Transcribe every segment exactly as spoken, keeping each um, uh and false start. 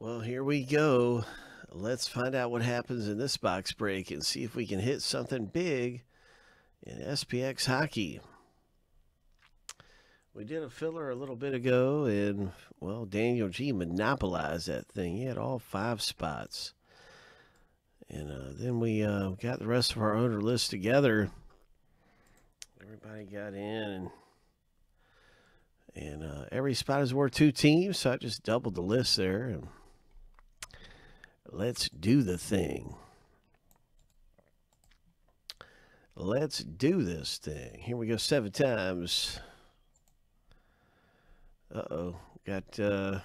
Well, here we go. Let's find out what happens in this box break and see if we can hit something big in S P X Hockey. We did a filler a little bit ago, and, well, Daniel G monopolized that thing. He had all five spots. And uh, then we uh, got the rest of our owner list together. Everybody got in, and, and uh, every spot is worth two teams, so I just doubled the list there. And let's do the thing. Let's do this thing. Here we go, seven times. Uh-oh, got uh,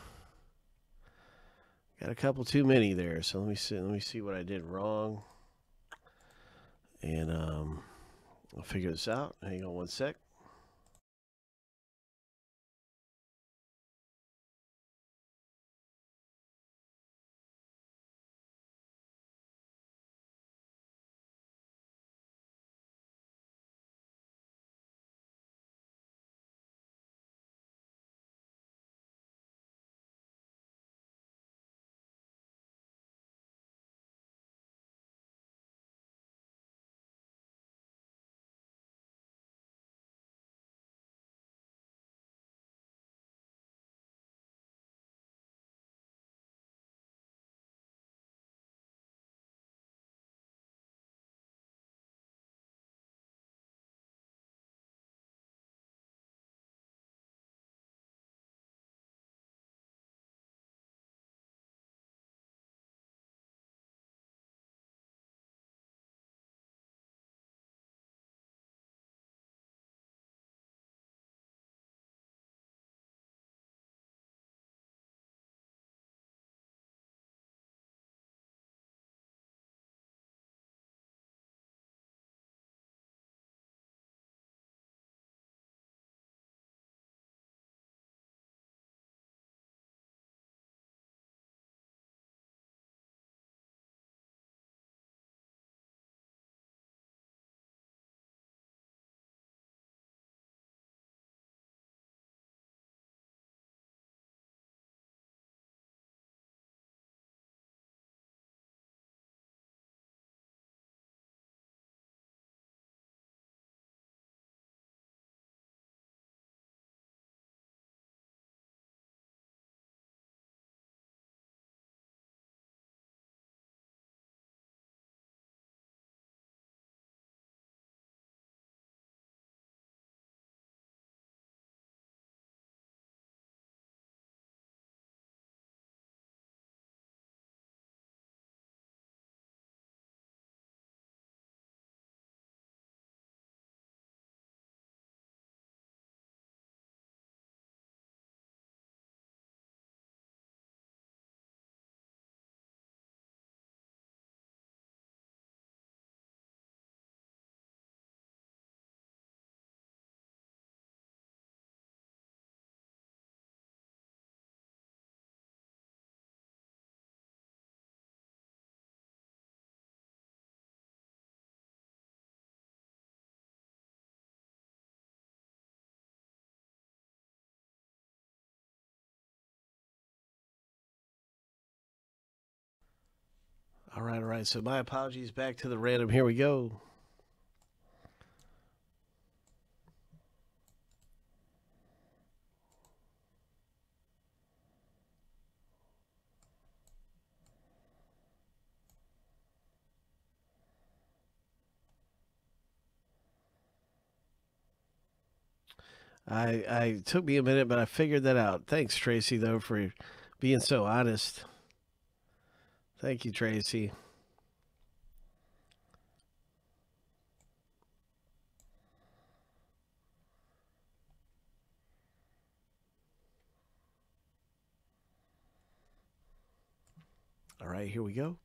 got a couple too many there. So let me see. Let me see what I did wrong, and um, I'll figure this out. Hang on one sec. All right, all right. So my apologies. Back to the random. Here we go. I, I it took me a minute, but I figured that out. Thanks, Tracy, though, for being so honest. Thank you, Tracy. All right, here we go.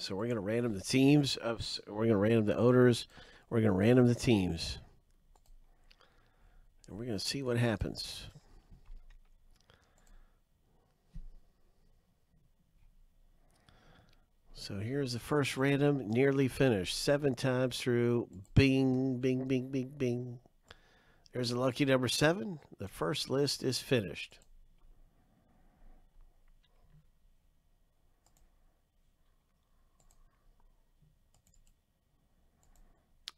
So we're going to random the teams. Of, we're going to random the owners. We're going to random the teams. And we're going to see what happens. So here's the first random, nearly finished. Seven times through. Bing, bing, bing, bing, bing. Here's a lucky number seven. The first list is finished.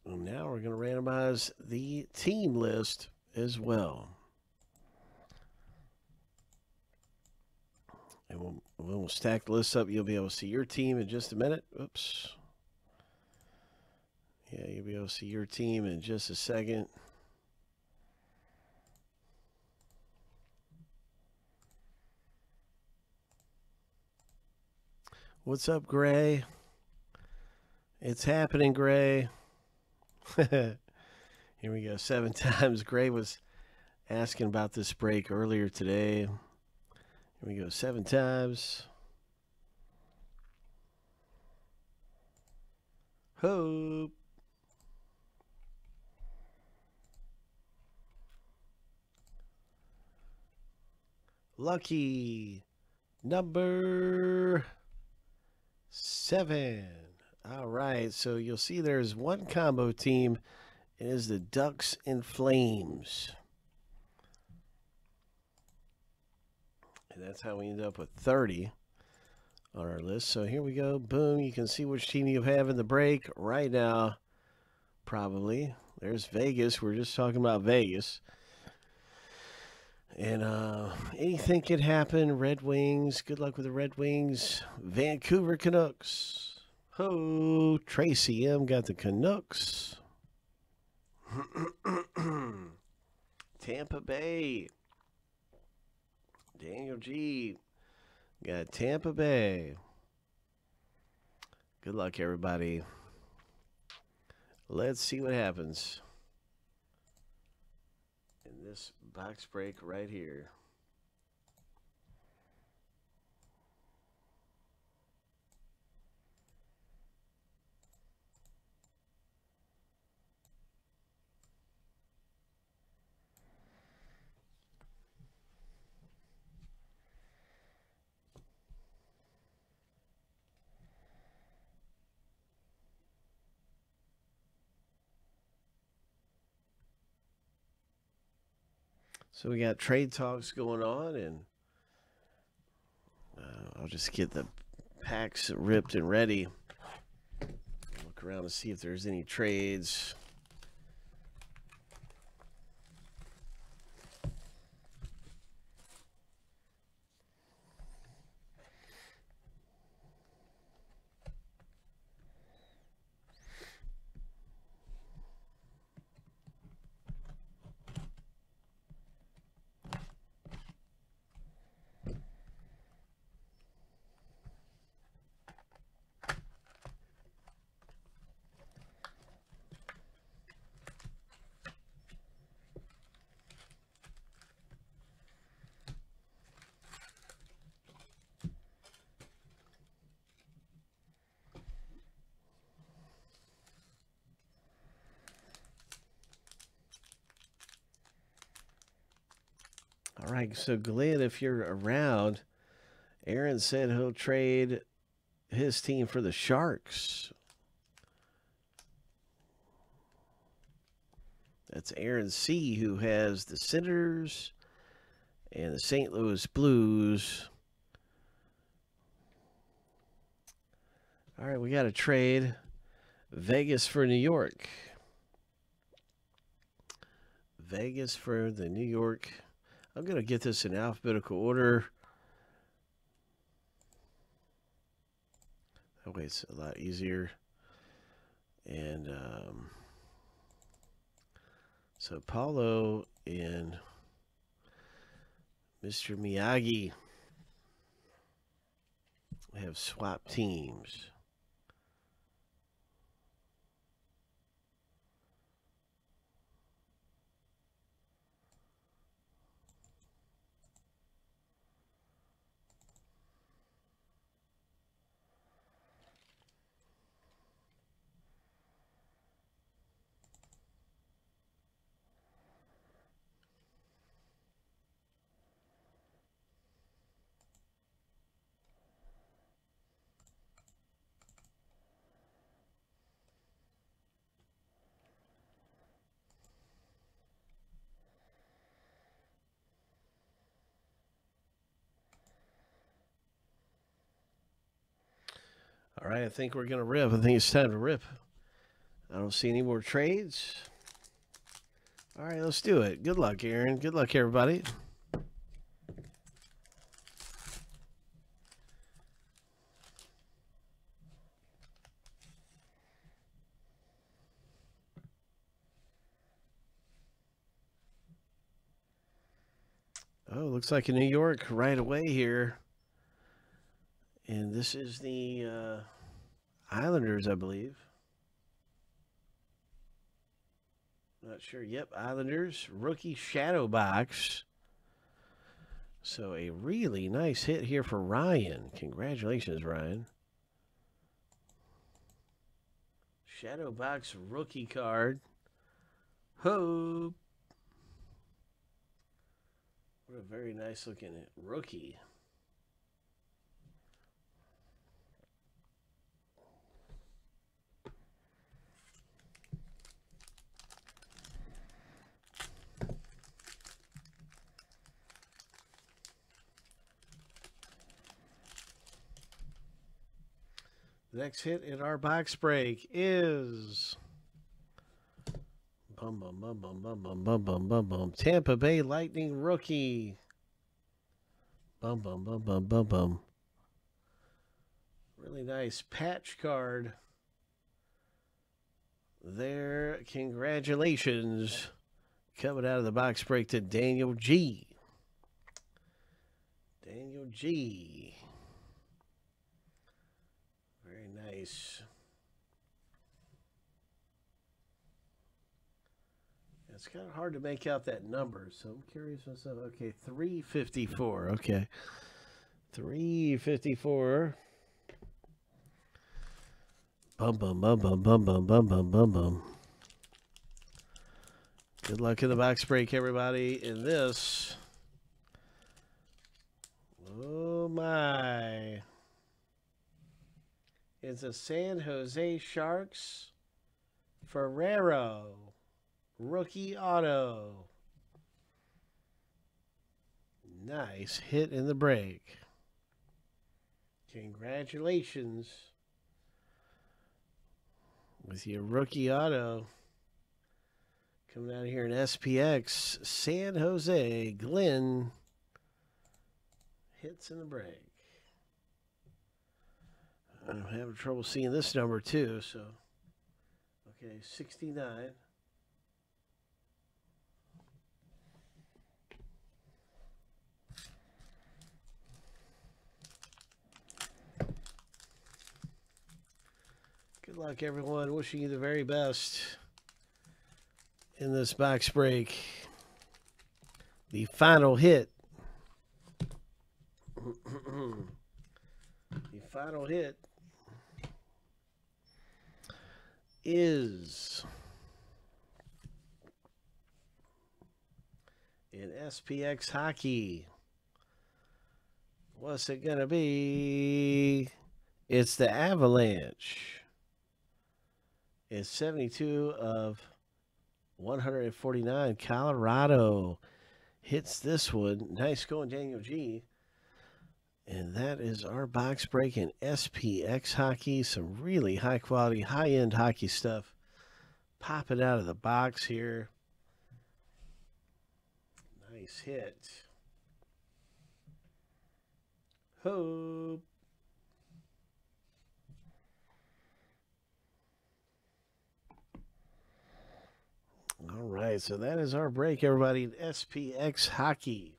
And now we're going to randomize the team list as well. And we'll, we'll stack the list up. You'll be able to see your team in just a minute. Oops. Yeah, you'll be able to see your team in just a second. What's up, Gray? It's happening, Gray. Here we go, seven times. Gray was asking about this break earlier today. Here we go, seven times. Hope. Lucky number seven. All right, so you'll see there's one combo team. It is the Ducks and Flames. And that's how we end up with thirty on our list. So here we go. Boom, you can see which team you have in the break right now, probably. There's Vegas. We're just talking about Vegas. And uh, anything could happen. Red Wings. Good luck with the Red Wings. Vancouver Canucks. Oh, Tracy M got the Canucks. Tampa Bay. Daniel G got Tampa Bay. Good luck, everybody. Let's see what happens in this box break right here. So we got trade talks going on, and uh, I'll just get the packs ripped and ready. Look around to see if there's any trades. All right, so Glenn, if you're around, Aaron said he'll trade his team for the Sharks. That's Aaron C, who has the Senators and the Saint Louis Blues. All right, we got to trade Vegas for New York. Vegas for the New York. I'm going to get this in alphabetical order. That way it's a lot easier. And um, so Paulo and Mister Miyagi have swapped teams. All right, I think we're going to rip. I think it's time to rip. I don't see any more trades. All right, let's do it. Good luck, Aaron. Good luck, everybody. Oh, looks like in New York right away here. And this is the uh, Islanders, I believe. Not sure. Yep, Islanders. Rookie shadow box. So a really nice hit here for Ryan. Congratulations, Ryan. Shadow box rookie card. Hope. What a very nice looking rookie. Next hit in our box break is bum bum bum bum bum bum bum bum bum bum Tampa Bay Lightning rookie. Bum bum bum bum bum bum. Really nice patch card there. Congratulations, coming out of the box break to Daniel G. Daniel G. Nice. It's kind of hard to make out that number, so I'm curious what's up. Okay, three fifty-four. Okay, three fifty-four. Bum bum bum bum bum bum bum bum bum bum. Good luck in the box break, everybody. In this, oh my. It's a San Jose Sharks Ferrero rookie auto. Nice hit in the break. Congratulations with your rookie auto. Coming out of here in S P X, San Jose, Glenn. Hits in the break. I'm having trouble seeing this number too, so okay, sixty-nine. Good luck, everyone. Wishing you the very best in this box break. The final hit. The final hit is in S P X Hockey. What's it gonna be? It's the Avalanche. It's seventy-two of one forty-nine. Colorado hits this one. Nice going, Daniel G. And that is our box break in S P X Hockey. Some really high quality, high end hockey stuff. Pop it out of the box here. Nice hit. Hope. All right, so that is our break, everybody, in S P X Hockey.